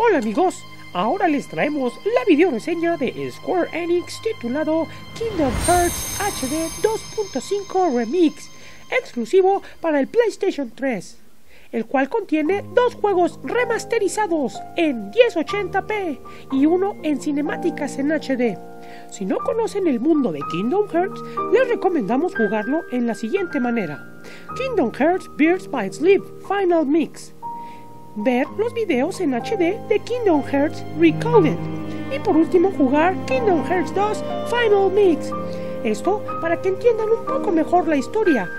Hola amigos, ahora les traemos la videoreseña de Square Enix titulado Kingdom Hearts HD 2.5 ReMIX, exclusivo para el PlayStation 3, el cual contiene dos juegos remasterizados en 1080p y uno en cinemáticas en HD. Si no conocen el mundo de Kingdom Hearts, les recomendamos jugarlo en la siguiente manera: Kingdom Hearts Birds by Sleep Final Mix, ver los videos en HD de Kingdom Hearts Recoded y por último jugar Kingdom Hearts 2 Final Mix. Esto para que entiendan un poco mejor la historia,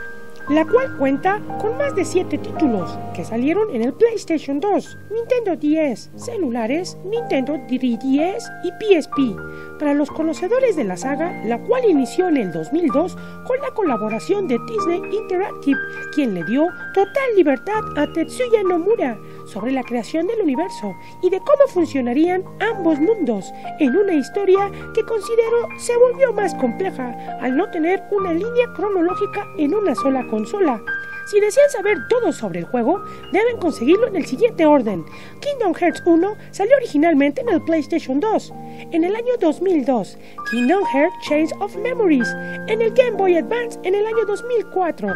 la cual cuenta con más de 7 títulos que salieron en el PlayStation 2, Nintendo DS, celulares, Nintendo 3DS y PSP, para los conocedores de la saga, la cual inició en el 2002 con la colaboración de Disney Interactive, quien le dio total libertad a Tetsuya Nomura sobre la creación del universo y de cómo funcionarían ambos mundos, en una historia que considero se volvió más compleja al no tener una línea cronológica en una sola consola. Si desean saber todo sobre el juego, deben conseguirlo en el siguiente orden. Kingdom Hearts 1 salió originalmente en el PlayStation 2, en el año 2002, Kingdom Hearts Chains of Memories en el Game Boy Advance en el año 2004,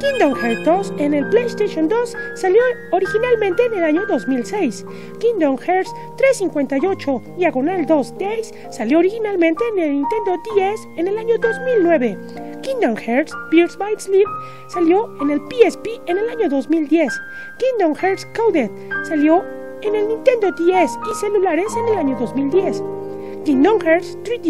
Kingdom Hearts 2 en el PlayStation 2 salió originalmente en el año 2006, Kingdom Hearts 358/2 Days salió originalmente en el Nintendo DS en el año 2009, Kingdom Hearts Birds by Sleep salió en el PSP en el año 2010, Kingdom Hearts Coded salió en el Nintendo DS y celulares en el año 2010, Kingdom Hearts 3D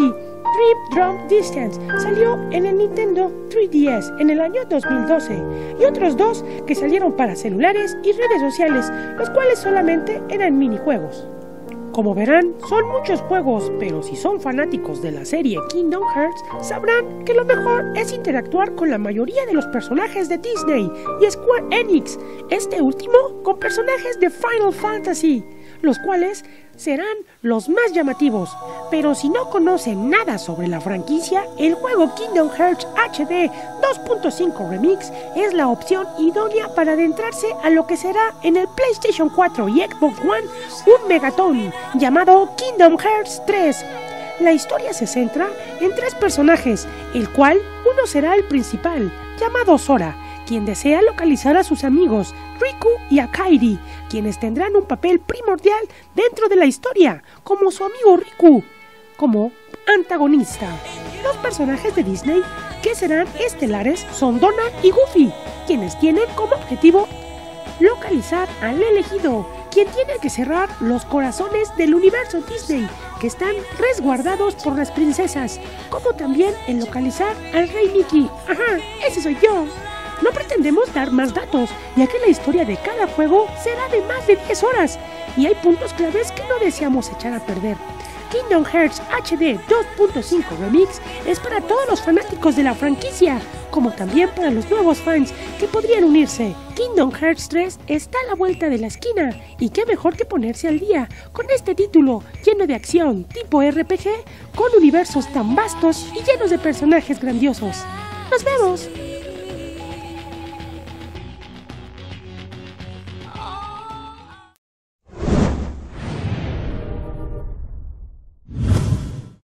Trip Drum Distance salió en el Nintendo 3DS en el año 2012 y otros dos que salieron para celulares y redes sociales, los cuales solamente eran minijuegos. Como verán, son muchos juegos, pero si son fanáticos de la serie Kingdom Hearts, sabrán que lo mejor es interactuar con la mayoría de los personajes de Disney y Square Enix, este último con personajes de Final Fantasy, los cuales serán los más llamativos. Pero si no conocen nada sobre la franquicia, el juego Kingdom Hearts HD 2.5 Remix es la opción idónea para adentrarse a lo que será en el PlayStation 4 y Xbox One un megatón llamado Kingdom Hearts 3. La historia se centra en tres personajes, el cual uno será el principal, llamado Sora, quien desea localizar a sus amigos Riku y a Kairi, quienes tendrán un papel primordial dentro de la historia, como su amigo Riku, como antagonista. Los personajes de Disney que serán estelares son Donald y Goofy, quienes tienen como objetivo localizar al elegido, quien tiene que cerrar los corazones del universo Disney, que están resguardados por las princesas, como también en localizar al Rey Mickey. ¡Ajá! ¡Ese soy yo! No pretendemos dar más datos, ya que la historia de cada juego será de más de 10 horas y hay puntos claves que no deseamos echar a perder. Kingdom Hearts HD 2.5 Remix es para todos los fanáticos de la franquicia, como también para los nuevos fans que podrían unirse. Kingdom Hearts 3 está a la vuelta de la esquina y qué mejor que ponerse al día con este título lleno de acción tipo RPG, con universos tan vastos y llenos de personajes grandiosos. ¡Nos vemos!